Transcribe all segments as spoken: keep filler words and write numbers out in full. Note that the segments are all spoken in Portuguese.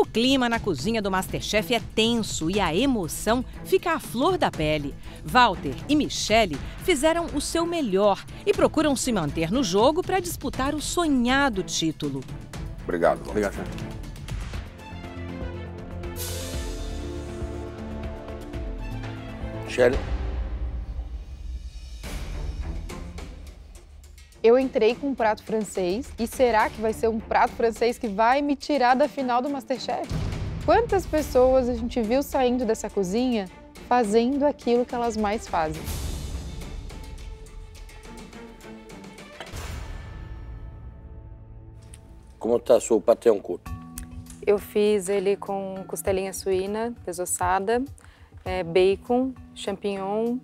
O clima na cozinha do MasterChef é tenso e a emoção fica à flor da pele. Walter e Michele fizeram o seu melhor e procuram se manter no jogo para disputar o sonhado título. Obrigado, Walter. Obrigado, senhor. Michele? Eu entrei com um prato francês e será que vai ser um prato francês que vai me tirar da final do MasterChef? Quantas pessoas a gente viu saindo dessa cozinha fazendo aquilo que elas mais fazem? Como está seu pâté en côte? Eu fiz ele com costelinha suína desossada, é, bacon, champignon,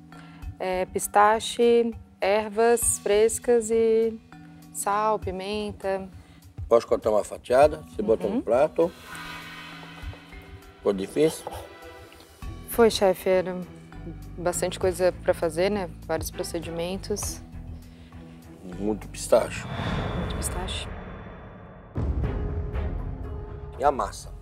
é, pistache, ervas frescas e sal, pimenta. Pode cortar uma fatiada, você uhum. bota no prato. Foi difícil? Foi, chefe. Era bastante coisa para fazer, né? Vários procedimentos. Muito pistache. Muito pistache. E a massa?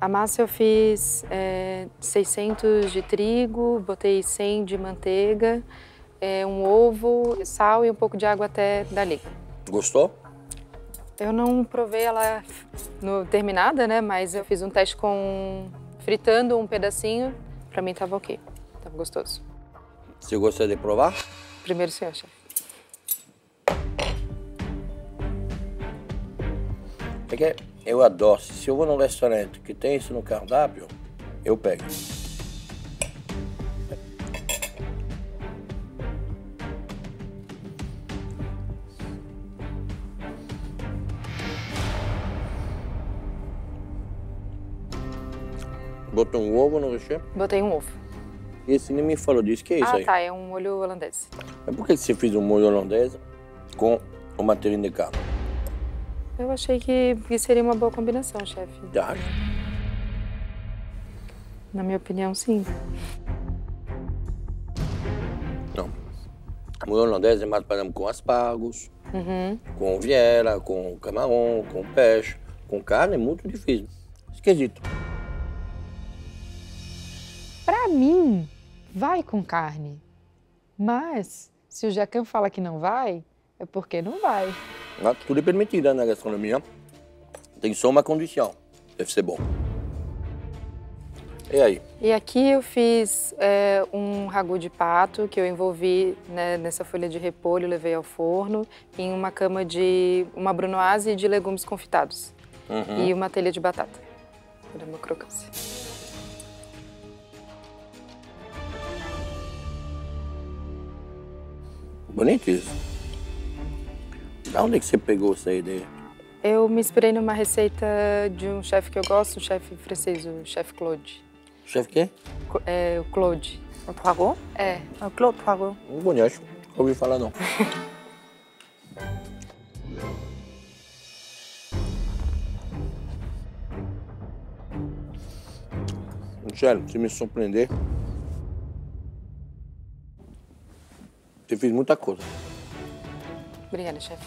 A massa eu fiz é, seiscentos de trigo, botei cem de manteiga, um ovo, sal e um pouco de água até dali. Gostou? Eu não provei ela no, terminada, né? Mas eu fiz um teste com fritando um pedacinho. Pra mim tava ok, tava gostoso. Você gostou de provar? Primeiro o senhor, chefe. É que eu adoro. Se eu vou num restaurante que tem isso no cardápio, eu pego. Botou um ovo no recheio? Botei um ovo. E você nem me falou disso, que é isso ah, aí? Ah, tá, é um molho holandês. Mas por que você fez um molho holandês com o material de carne? Eu achei que seria uma boa combinação, chefe. Já acho. Na minha opinião, sim. Não. O molho holandês é mais parecido com aspargos, uhum. com viela, com camarão, com peixe. Com carne é muito difícil. Esquisito. Pra mim, vai com carne. Mas, se o Jackquin fala que não vai, é porque não vai. Ah, tudo é permitido na gastronomia. Tem só uma condição. Deve ser bom. E aí? E aqui eu fiz é, um ragu de pato que eu envolvi, né, nessa folha de repolho, levei ao forno, em uma cama de uma brunoise de legumes confitados. Uhum. E uma telha de batata. Era uma crocância. Bonito isso. Da onde é que você pegou essa ideia? Eu me inspirei numa receita de um chefe que eu gosto, um chefe francês, o chefe Claude. O chefe quê? É, o Claude. O Poirot? É. O Claude Poirot. Não conheço, não ouvi falar não. Michele, se me surpreender, eu fiz muita coisa. Obrigada, chefe.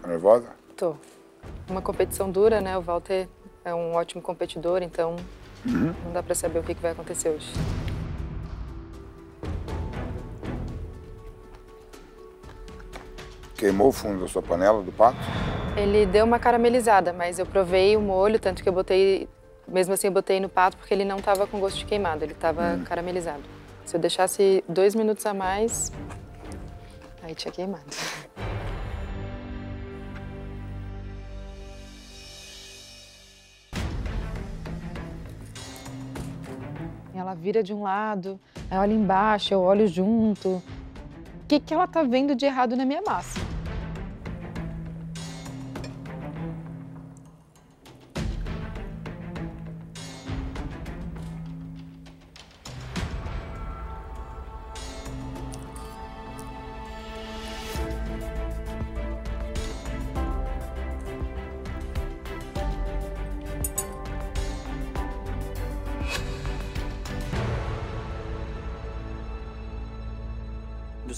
Tá nervosa? Tô. Uma competição dura, né? O Walter é um ótimo competidor, então uhum. não dá pra saber o que vai acontecer hoje. Queimou o fundo da sua panela, do pato? Ele deu uma caramelizada, mas eu provei o molho, tanto que eu botei, mesmo assim eu botei no pato, porque ele não estava com gosto de queimado, ele estava hum. caramelizado. Se eu deixasse dois minutos a mais, aí tinha queimado. Ela vira de um lado, aí olha embaixo, eu olho junto. O que que ela tá vendo de errado na minha massa?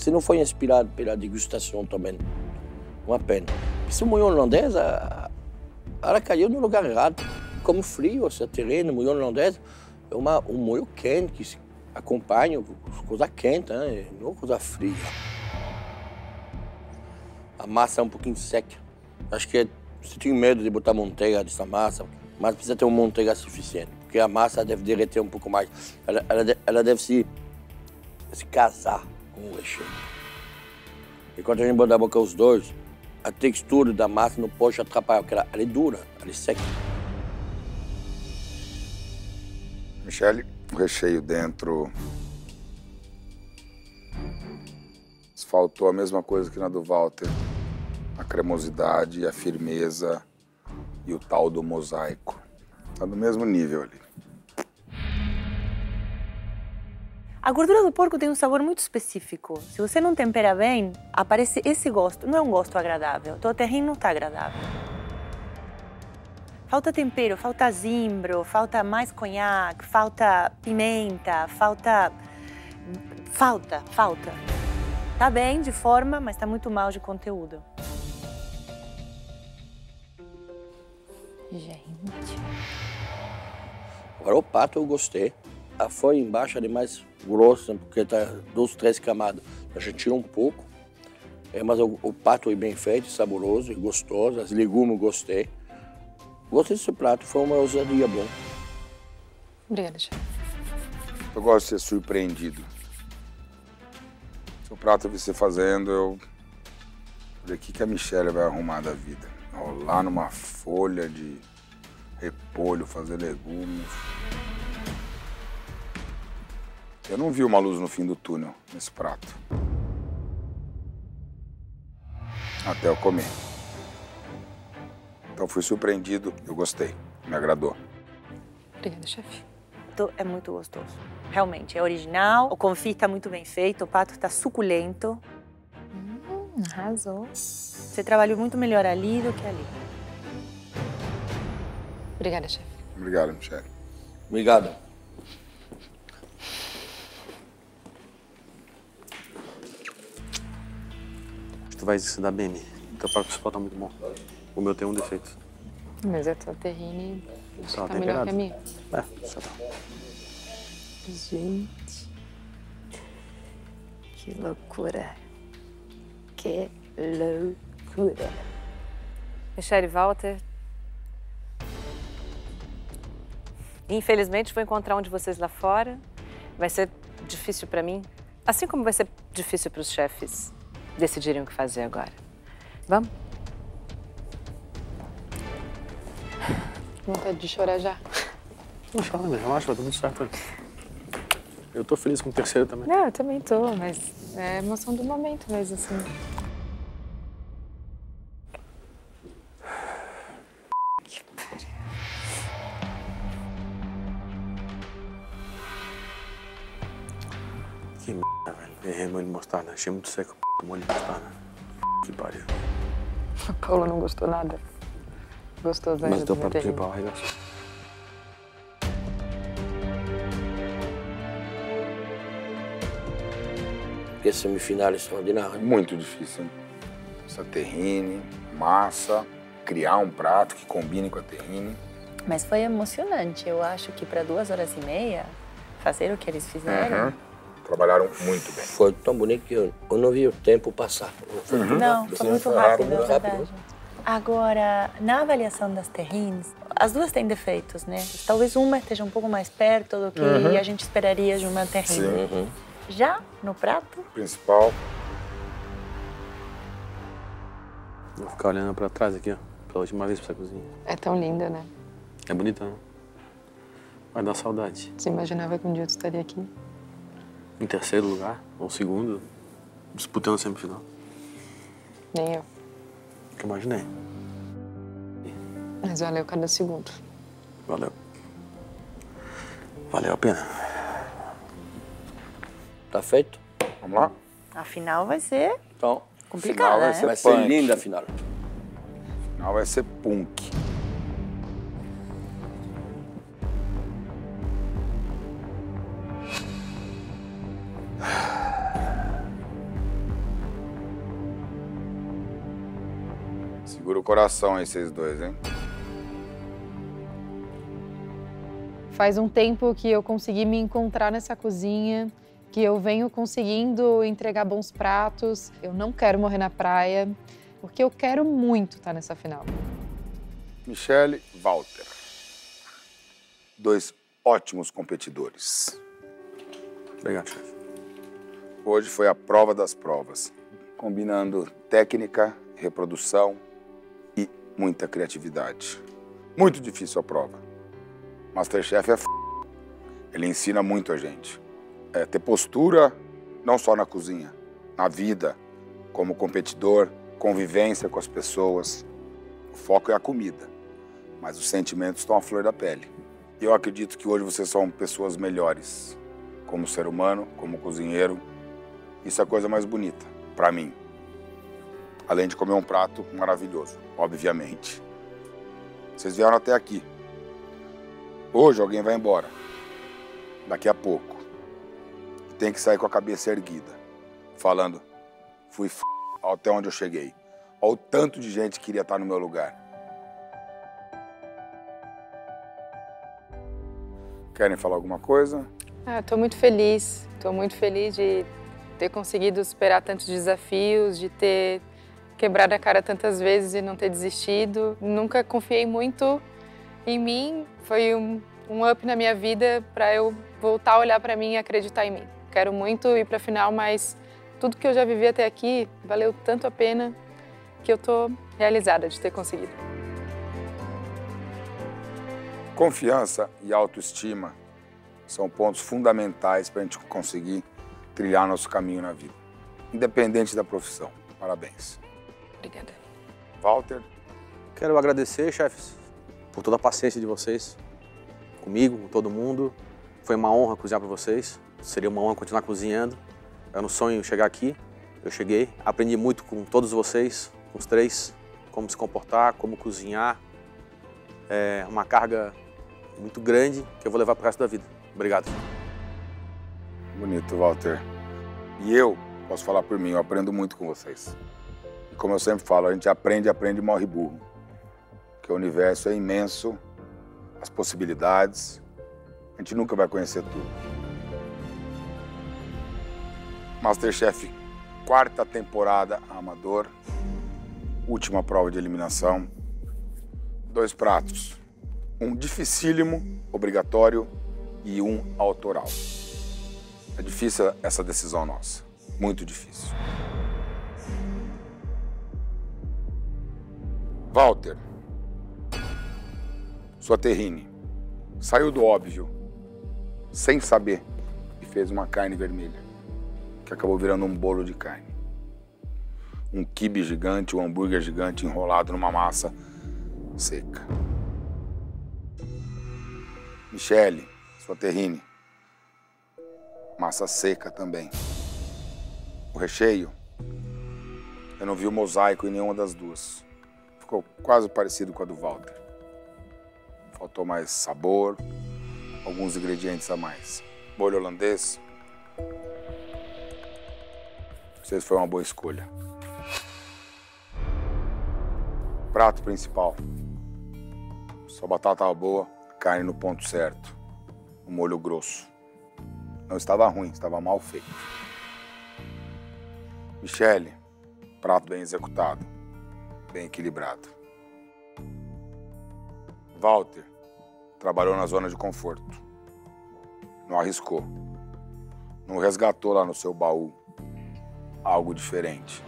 se não foi inspirado pela degustação também. Uma pena. Essa mulher holandesa, ela caiu no lugar errado. Como frio, esse terreno, mulher holandesa, é uma, um molho quente que se acompanha, coisa quente, né? Não coisa fria. A massa é um pouquinho seca. Acho que você tem medo de botar manteiga nessa massa, mas precisa ter uma manteiga suficiente, porque a massa deve derreter um pouco mais. Ela, ela, ela deve se, se casar com o recheio. E quando a gente bota a boca os dois, a textura da massa não pode atrapalhar, porque ela, ela é dura, ela é seca. Michele, o recheio dentro... Faltou a mesma coisa que na do Walter. A cremosidade, a firmeza e o tal do mosaico. Tá no mesmo nível ali. A gordura do porco tem um sabor muito específico. Se você não tempera bem, aparece esse gosto. Não é um gosto agradável. Então o terreno não está agradável. Falta tempero, falta zimbro, falta mais conhaque, falta pimenta, falta... Falta, falta. Tá bem de forma, mas tá muito mal de conteúdo. Gente... Agora o pato eu gostei. A folha embaixo é mais grossa, porque tá duas, três camadas. A gente tira um pouco. É, mas o, o pato é bem feito, saboroso e gostoso. As legumes gostei. Gostei desse prato, foi uma ousadia boa. Obrigada, chefe. Eu gosto de ser surpreendido. Se o prato eu vi você fazendo, eu... Olha, o que a Michele vai arrumar da vida? Rolar numa folha de repolho, fazer legumes. Eu não vi uma luz no fim do túnel nesse prato. Até eu comer. Então fui surpreendido, eu gostei, me agradou. Obrigada, chefe. É muito gostoso, realmente, é original. O confit está muito bem feito, o pato está suculento. Hum, arrasou. Você trabalhou muito melhor ali do que ali. Obrigada, chefe. Obrigado, Michele. Obrigado. Tu vais se dar bem, né? Teu prato principal tá muito bom. O meu tem um defeito. Mas a tua terrine tá melhor que a minha. É, só tá. Gente, que loucura. Que loucura. Michele, Walter. Infelizmente, vou encontrar um de vocês lá fora. Vai ser difícil pra mim. Assim como vai ser difícil pros chefes decidirem o que fazer agora. Vamos? Vontade de chorar já. Não chora, né? Relaxa, vai tudo certo. Eu tô feliz com o terceiro também. Não, eu também tô, mas é emoção do momento mesmo, assim. Que pariu. Que merda, velho. Errei molho de mostarda. Achei muito seco o molho de mostarda. Que pariu. A Paula não gostou nada. Gostoso, mas deu para principal, aí gosto. Porque as semifinais são ordinárias. Muito difícil, hein? Essa terrine, massa, criar um prato que combine com a terrine. Mas foi emocionante. Eu acho que para duas horas e meia, fazer o que eles fizeram... Uhum. Trabalharam muito bem. Foi tão bonito que eu, eu não vi o tempo passar. Uhum. Não, foi muito rápido, muito rápido. Agora, na avaliação das terrines, as duas têm defeitos, né? Talvez uma esteja um pouco mais perto do que uhum. a gente esperaria de uma terrine. Sim, uhum. Já no prato? O principal. Vou ficar olhando pra trás aqui, ó. Pela última vez pra essa cozinha. É tão linda, né? É bonita, né? Vai dar saudade. Você imaginava que um dia tu estaria aqui? Em terceiro lugar, ou segundo, disputando sempre final. Nem eu. Que eu imaginei. Mas valeu cada segundo. Valeu. Valeu a pena. Tá feito? Vamos lá? A final vai ser então, complicada, né? Vai ser, ser linda a final. A final vai ser punk. coração aí, vocês dois, hein? Faz um tempo que eu consegui me encontrar nessa cozinha, que eu venho conseguindo entregar bons pratos. Eu não quero morrer na praia, porque eu quero muito estar nessa final. Michele, Walter. Dois ótimos competidores. Obrigado, chefe. Hoje foi a prova das provas, combinando técnica, reprodução e muita criatividade. Muito difícil a prova. MasterChef é f***. Ele ensina muito a gente. É ter postura, não só na cozinha, na vida, como competidor, convivência com as pessoas. O foco é a comida, mas os sentimentos estão à flor da pele. Eu acredito que hoje vocês são pessoas melhores, como ser humano, como cozinheiro. Isso é a coisa mais bonita, pra mim. Além de comer um prato maravilhoso, obviamente. Vocês vieram até aqui. Hoje alguém vai embora, daqui a pouco. Tem que sair com a cabeça erguida, falando, fui f... até onde eu cheguei. Olha o tanto de gente que queria estar no meu lugar. Querem falar alguma coisa? Ah, tô muito feliz, tô muito feliz de ter conseguido superar tantos desafios, de ter quebrado a cara tantas vezes e não ter desistido. Nunca confiei muito em mim, foi um, um up na minha vida para eu voltar a olhar para mim e acreditar em mim. Quero muito ir para a final, mas tudo que eu já vivi até aqui valeu tanto a pena que eu tô realizada de ter conseguido. Confiança e autoestima são pontos fundamentais para a gente conseguir trilhar nosso caminho na vida, independente da profissão. Parabéns. Obrigada. Walter? Quero agradecer, chefes, por toda a paciência de vocês, comigo, com todo mundo. Foi uma honra cozinhar para vocês, seria uma honra continuar cozinhando. Era um sonho chegar aqui, eu cheguei. Aprendi muito com todos vocês, com os três, como se comportar, como cozinhar. É uma carga muito grande que eu vou levar para o resto da vida. Obrigado. Bonito, Walter. E eu posso falar por mim, eu aprendo muito com vocês. E como eu sempre falo, a gente aprende, aprende e morre burro. Porque o universo é imenso, as possibilidades, a gente nunca vai conhecer tudo. MasterChef, quarta temporada amador, última prova de eliminação. Dois pratos, um dificílimo, obrigatório, e um autoral. É difícil essa decisão nossa, muito difícil. Walter. Sua terrine saiu do óbvio, sem saber, e fez uma carne vermelha, que acabou virando um bolo de carne. Um quibe gigante, um hambúrguer gigante enrolado numa massa seca. Michele, sua terrine, massa seca também. O recheio, eu não vi o mosaico em nenhuma das duas. Ficou quase parecido com a do Walter. Faltou mais sabor, alguns ingredientes a mais. Molho holandês. Não sei se foi uma boa escolha. Prato principal. Sua batata estava boa, carne no ponto certo. Um molho grosso. Não estava ruim, estava mal feito. Michele, prato bem executado, bem equilibrado. Walter trabalhou na zona de conforto, não arriscou, não resgatou lá no seu baú algo diferente.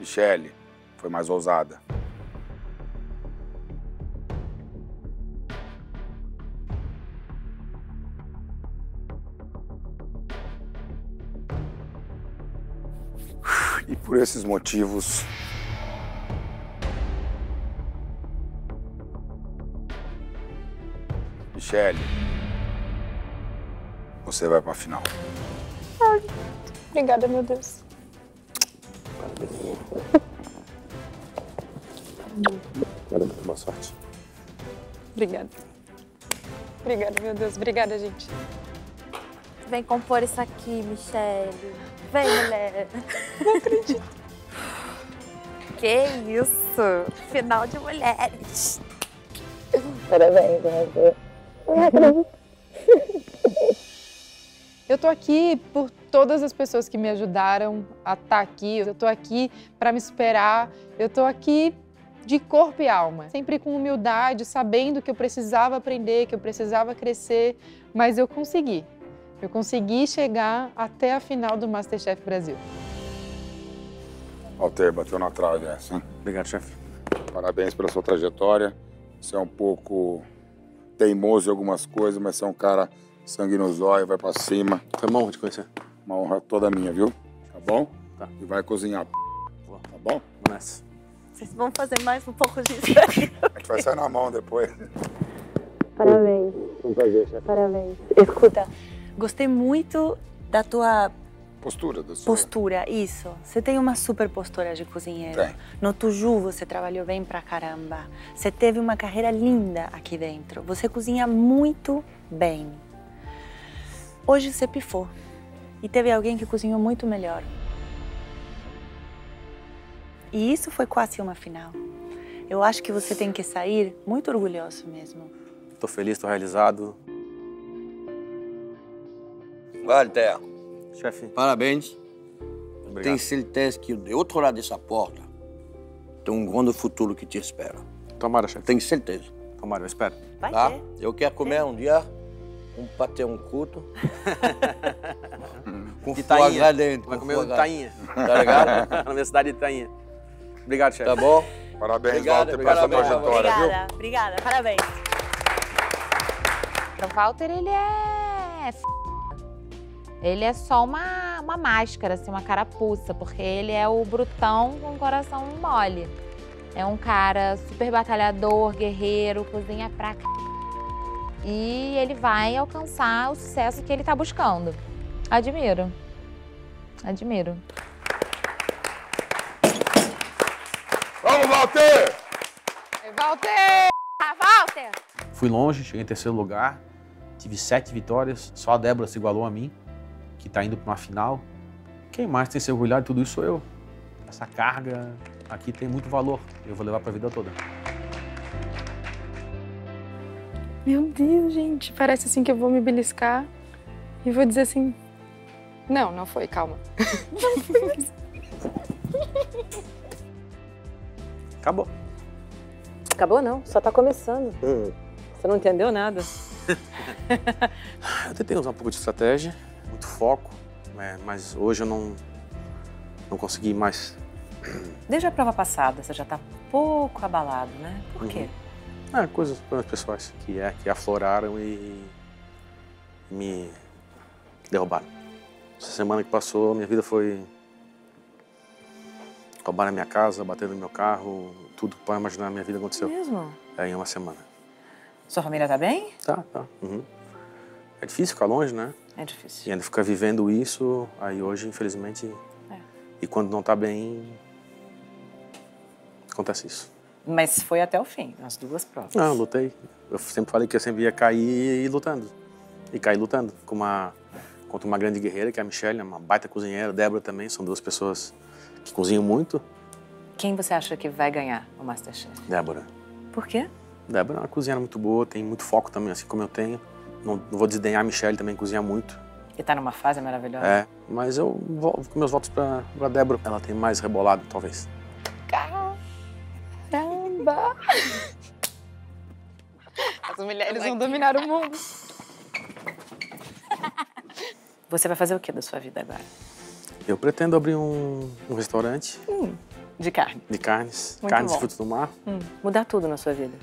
Michele foi mais ousada. E por esses motivos, Michele, você vai pra final. Ai, obrigada, meu Deus. Boa sorte. Obrigada. Obrigada, meu Deus. Obrigada, gente. Vem compor isso aqui, Michele. Vem, mulher. Não acredito. Que isso! Final de mulheres! Parabéns, Walter. Eu tô aqui por todas as pessoas que me ajudaram a estar aqui. Eu tô aqui para me esperar. Eu tô aqui de corpo e alma, sempre com humildade, sabendo que eu precisava aprender, que eu precisava crescer, mas eu consegui. Eu consegui chegar até a final do MasterChef Brasil. Walter, bateu na trave essa, hein? Obrigado, chefe. Parabéns pela sua trajetória. Você é um pouco teimoso em algumas coisas, mas você é um cara sangue no zóio, vai pra cima. Foi uma honra te conhecer. Uma honra toda minha, viu? Tá bom? Tá. E vai cozinhar, p... tá bom? Mas... Vocês vão fazer mais um pouco disso aí. A gente vai sair na mão depois. Parabéns. Um prazer, chefe. Parabéns. Escuta, gostei muito da tua... Postura da sua... Postura, isso. Você tem uma super postura de cozinheiro. Tem. No Tuju você trabalhou bem pra caramba. Você teve uma carreira linda aqui dentro. Você cozinha muito bem. Hoje você pifou. E teve alguém que cozinhou muito melhor. E isso foi quase uma final. Eu acho que você tem que sair muito orgulhoso mesmo. Tô feliz, tô realizado. Walter. Chefe. Parabéns. Obrigado. Tenho certeza que do outro lado dessa porta tem um grande futuro que te espera. Tomara, chefe. Tenho certeza. Tomara, eu espero. Vai tá? Ter. Eu quero comer é. um dia um patê, um cuto. Com Itainha. Lá dentro. Vai comer um Itainha. Tá ligado? Na minha cidade de Itainha. Obrigado, chefe. Tá bom? Parabéns, obrigado, Walter, pela trajetória, viu? Obrigada, obrigada. Parabéns. Então, Walter, ele é... Ele é só uma, uma máscara, assim, uma carapuça, porque ele é o brutão com o coração mole. É um cara super batalhador, guerreiro, cozinha pra c... E ele vai alcançar o sucesso que ele tá buscando. Admiro. Admiro. Vamos, Walter! Walter! Walter! Fui longe, cheguei em terceiro lugar, tive sete vitórias, só a Débora se igualou a mim, que tá indo para uma final. Quem mais tem que se orgulhar de tudo isso sou eu. Essa carga aqui tem muito valor. Eu vou levar para a vida toda. Meu Deus, gente. Parece assim que eu vou me beliscar e vou dizer assim... Não, não foi. Calma. Acabou. Acabou não. Só tá começando. Hum. Você não entendeu nada. Eu tentei usar um pouco de estratégia. Muito foco, né? Mas hoje eu não, não consegui mais. Desde a prova passada, você já tá pouco abalado, né? Por uhum. quê? Ah, coisas pessoais que, é, que afloraram e me derrubaram. Essa semana que passou, minha vida foi... Roubaram a minha casa, bateram no meu carro, tudo que pode imaginar, minha vida aconteceu. É mesmo? É, em uma semana. Sua família tá bem? Tá, tá. Uhum. É difícil ficar longe, né? É difícil. E ainda ficar vivendo isso, aí hoje, infelizmente... É. E quando não tá bem... Acontece isso. Mas foi até o fim, nas duas provas. Não, eu lutei. Eu sempre falei que eu sempre ia cair e lutando. E cair lutando. Com uma, contra uma grande guerreira, que é a Michele, uma baita cozinheira. Débora também, são duas pessoas que cozinham muito. Quem você acha que vai ganhar o MasterChef? Débora. Por quê? Débora é uma cozinheira muito boa, tem muito foco também, assim como eu tenho. Não, não vou desdenhar, a Michele também cozinha muito. E tá numa fase maravilhosa. É, mas eu vou com meus votos pra, pra Débora. Ela tem mais rebolado, talvez. Caramba! As mulheres vão dominar o mundo. Você vai fazer o que da sua vida agora? Eu pretendo abrir um, um restaurante. Hum, de carne? De carnes. Muito carnes e frutos do mar. Hum, mudar tudo na sua vida?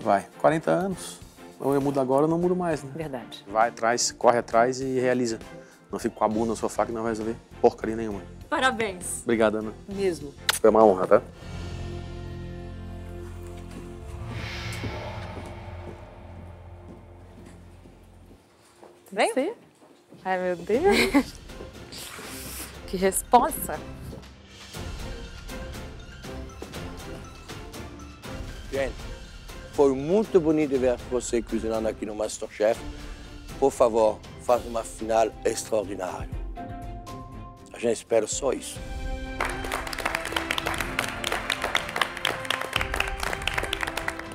Vai. quarenta anos. Ou eu mudo agora ou não mudo mais, né? Verdade. Vai atrás, corre atrás e realiza. Não fico com a bunda no sofá que não vai resolver porcaria nenhuma. Parabéns. Obrigado, Ana. Mesmo. Foi uma honra, tá? Vem? Sim. Ai, meu Deus. Que responsa. Gente. Foi muito bonito ver você cozinhando aqui no MasterChef. Por favor, faça uma final extraordinária. A gente espera só isso.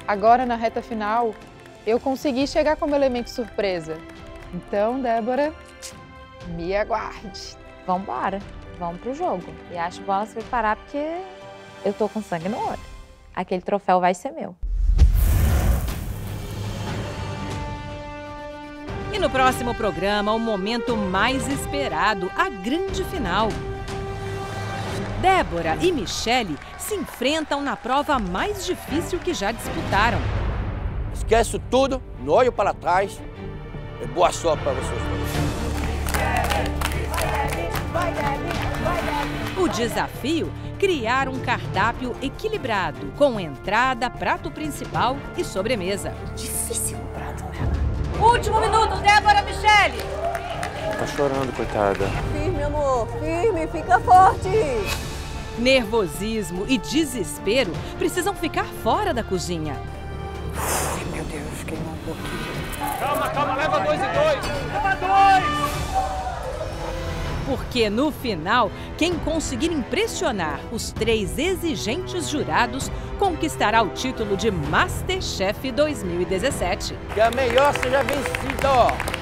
agora na reta final, eu consegui chegar como elemento surpresa. Então, Débora, me aguarde. Vamos embora, vamos pro jogo. E acho bom ela se preparar porque eu tô com sangue no olho. Aquele troféu vai ser meu. E no próximo programa, o momento mais esperado, a grande final. Débora e Michele se enfrentam na prova mais difícil que já disputaram. Esquece tudo, não olho para trás. E boa sorte para vocês dois. O desafio: criar um cardápio equilibrado, com entrada, prato principal e sobremesa. Difícil o prato, né? Último minuto, Débora, Michele! Tá chorando, coitada. Firme, amor, firme, fica forte! Nervosismo e desespero precisam ficar fora da cozinha. Ai, meu Deus, queimou um pouquinho. Calma, calma, leva dois e dois! Leva dois! Porque no final, quem conseguir impressionar os três exigentes jurados conquistará o título de MasterChef dois mil e dezessete. Que a melhor seja vencida, ó!